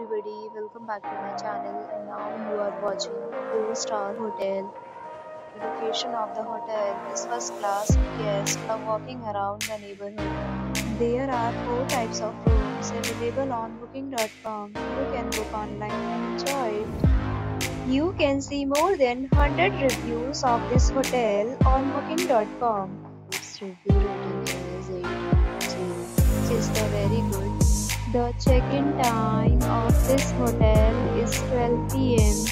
everybody, welcome back to my channel, and now you are watching Blue Star Hotel. The location of the hotel is first class. Guests love walking around the neighborhood. There are 4 types of rooms available on booking.com. You can book online and enjoy it. You can see more than 100 reviews of this hotel on booking.com. Its review rating is 8.2, which is very good. The check-in time of this hotel is 12 p.m.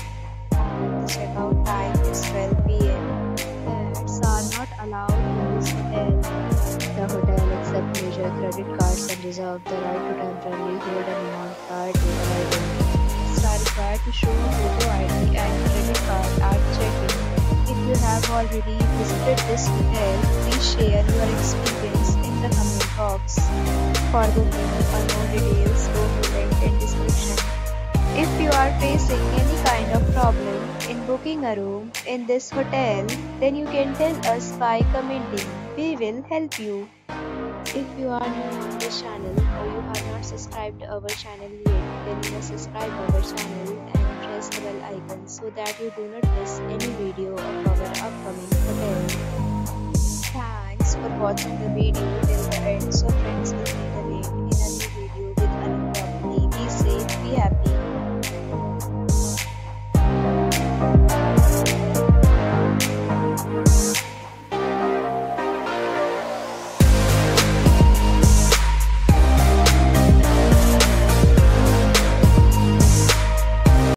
and the check-out time is 12 p.m. Pets are not allowed in this hotel. The hotel accepts major credit cards and reserves the right to temporarily hold an amount prior to arrival. Guests are required to show photo ID and credit card at check-in. If you have already visited this hotel, please share your experience in the comment box. For booking or more details, go to link in description. If you are facing any kind of problem in booking a room in this hotel, then you can tell us by commenting. We will help you. If you are new on this channel or you have not subscribed to our channel yet, then you must subscribe our channel and press the bell icon so that you do not miss any video of our upcoming hotel. Thanks for watching the video till the end. So friends,